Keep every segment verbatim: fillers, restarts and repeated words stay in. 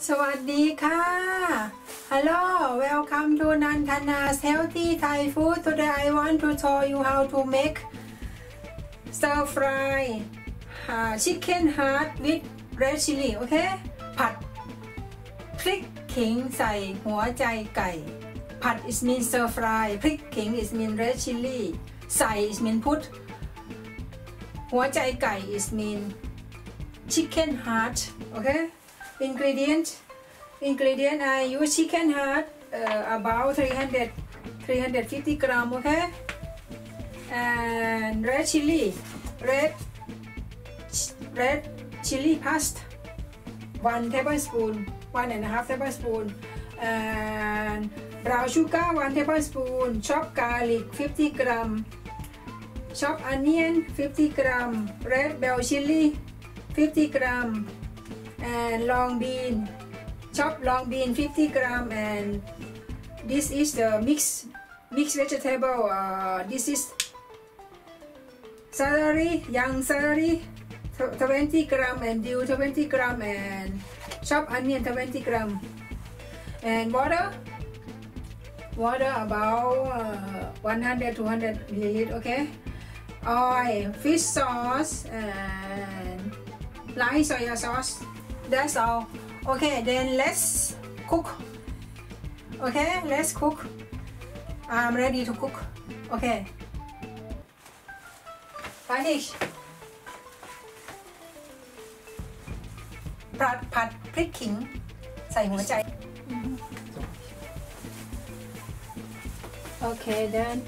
Sawaddeeka! Hello! Welcome to Nantana's Healthy Thai Food. Today I want to show you how to make stir fry uh, chicken heart with red chili. Okay? Phat phrik khing sai hua pat. Phat is mean stir fry. Phrik khing is mean red chili. Sai is mean put. Hua pat is mean chicken heart. Okay? Ingredient ingredient I use chicken heart uh, about three hundred, three hundred fifty gram, okay, and red chili red ch red chili paste one tablespoon, one and a half tablespoon, and brown sugar one tablespoon, chopped garlic fifty gram, chopped onion fifty gram, red bell chili fifty gram, and long bean, chopped long bean fifty gram. And this is the mixed mixed vegetable. Uh, this is celery, young celery twenty gram, and dill twenty gram, and chopped onion twenty gram, and water water about uh, one hundred to two hundred milliliter. Okay, oil, fish sauce, and light soya sauce. That's all. Okay, then let's cook. Okay, let's cook. I'm ready to cook. Okay. Finish. Phat phat phrik khing sai hua pat. Okay, then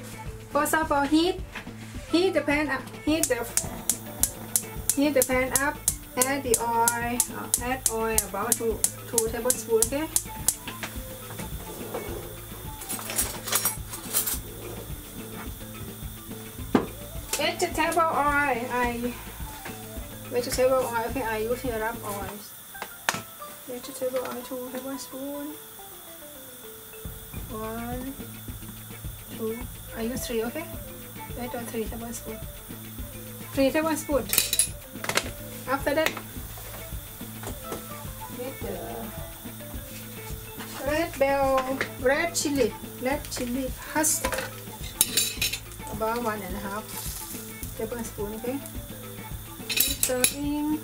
first of all, heat heat the pan up. Heat the heat the pan up. Add the oil, add oil about two, two tablespoons, okay? Vegetable oil, I, vegetable oil, okay, I use here up oil. Vegetable oil, two tablespoons. One, two, I use three, okay? Wait on three tablespoons. Three tablespoons. After that, with the red bell, red chili, red chili paste, about one and a half tablespoon, okay? Serving,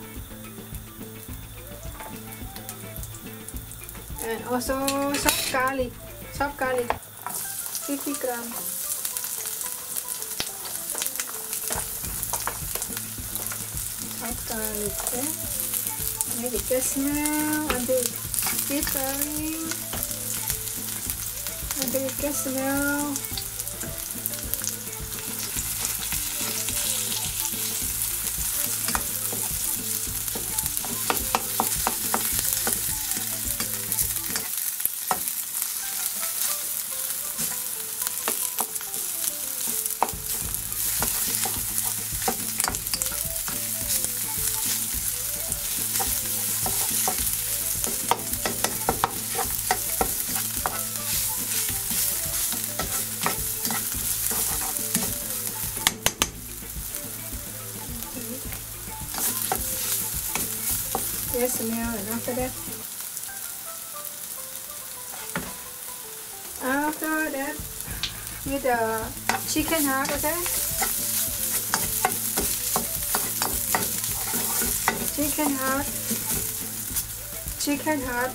and also chopped garlic, chopped garlic, fifty grams. Garlic, okay? Make it just smell until it keeps stirring, until it gets smell. Yes, now, and after that, after that, with the chicken heart, okay? Chicken heart, chicken heart,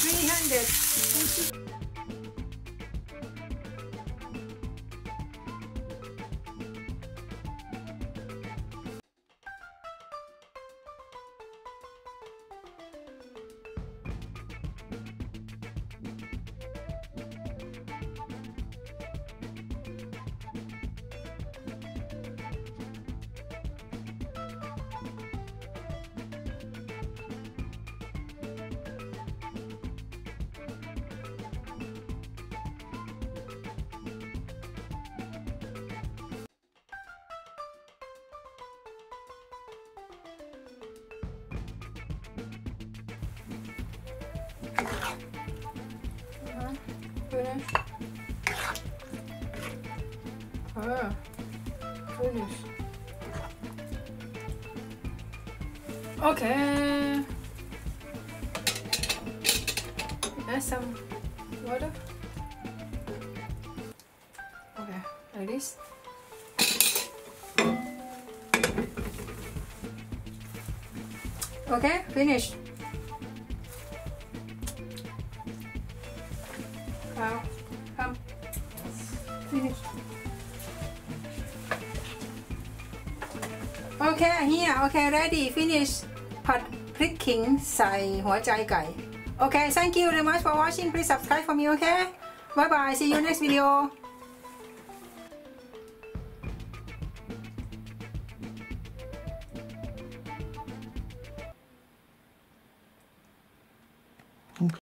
three hundred. Finish. Ah, finish. Okay. Add some water. Okay, like this. Okay, finished. Wow, come. Finished. Okay, here, okay, ready, finished. Phat phrik khing sai hua pat. Okay, thank you very much for watching. Please subscribe for me, okay? Bye bye, see you next video.